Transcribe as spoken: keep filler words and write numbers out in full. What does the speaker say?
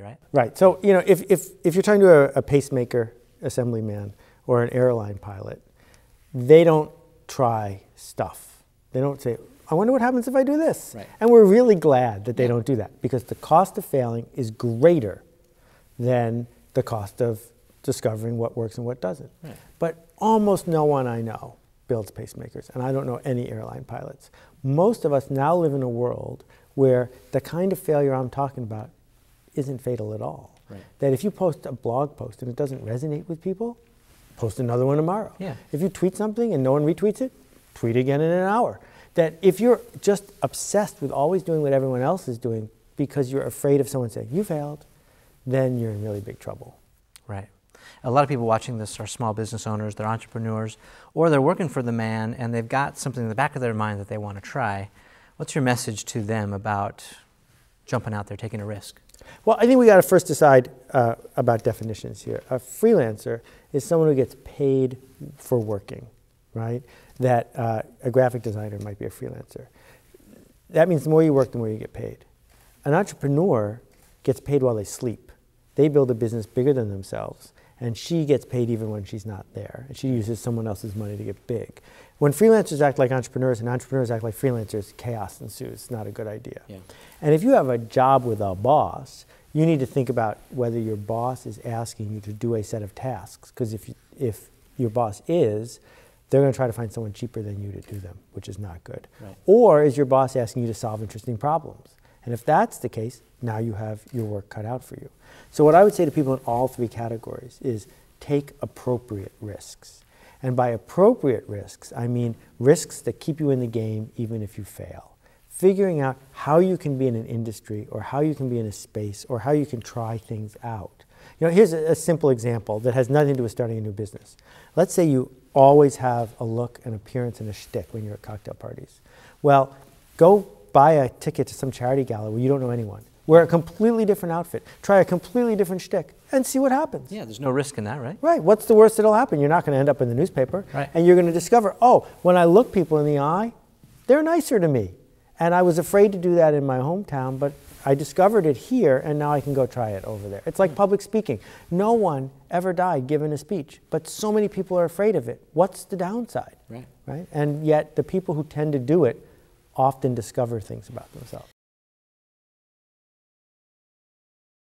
right? Right. So, you know, if, if, if you're talking to a, a pacemaker assemblyman or an airline pilot, they don't try stuff. They don't say, I wonder what happens if I do this. Right. And we're really glad that they yeah. don't do that, because the cost of failing is greater than the cost of discovering what works and what doesn't. Right. But almost no one I know builds pacemakers, and I don't know any airline pilots. Most of us now live in a world where the kind of failure I'm talking about isn't fatal at all. Right. That if you post a blog post and it doesn't resonate with people, post another one tomorrow. Yeah. If you tweet something and no one retweets it, tweet again in an hour. That if you're just obsessed with always doing what everyone else is doing because you're afraid of someone saying, you failed, then you're in really big trouble. Right. A lot of people watching this are small business owners, they're entrepreneurs, or they're working for the man and they've got something in the back of their mind that they want to try. What's your message to them about jumping out there, taking a risk? Well, I think we got to first decide uh, about definitions here. A freelancer is someone who gets paid for working, right? That uh, a graphic designer might be a freelancer. That means the more you work, the more you get paid. An entrepreneur gets paid while they sleep. They build a business bigger than themselves, and she gets paid even when she's not there. And she uses someone else's money to get big. When freelancers act like entrepreneurs and entrepreneurs act like freelancers, chaos ensues. It's not a good idea. Yeah. And if you have a job with a boss, you need to think about whether your boss is asking you to do a set of tasks. Because if, you, if your boss is, they're going to try to find someone cheaper than you to do them, which is not good. Right. Or is your boss asking you to solve interesting problems? And if that's the case, now you have your work cut out for you. So what I would say to people in all three categories is take appropriate risks. And by appropriate risks, I mean risks that keep you in the game even if you fail. Figuring out how you can be in an industry or how you can be in a space or how you can try things out. You know, here's a, a simple example that has nothing to do with starting a new business. Let's say you always have a look, an appearance, and a shtick when you're at cocktail parties. Well, go buy a ticket to some charity gala where you don't know anyone. Wear a completely different outfit. Try a completely different shtick and see what happens. Yeah, there's no risk in that, right? Right. What's the worst that'll happen? You're not going to end up in the newspaper. Right. And you're going to discover, oh, when I look people in the eye, they're nicer to me. And I was afraid to do that in my hometown, but I discovered it here, and now I can go try it over there. It's like public speaking. No one ever died giving a speech, but so many people are afraid of it. What's the downside? Right. Right? And yet the people who tend to do it often discover things about themselves.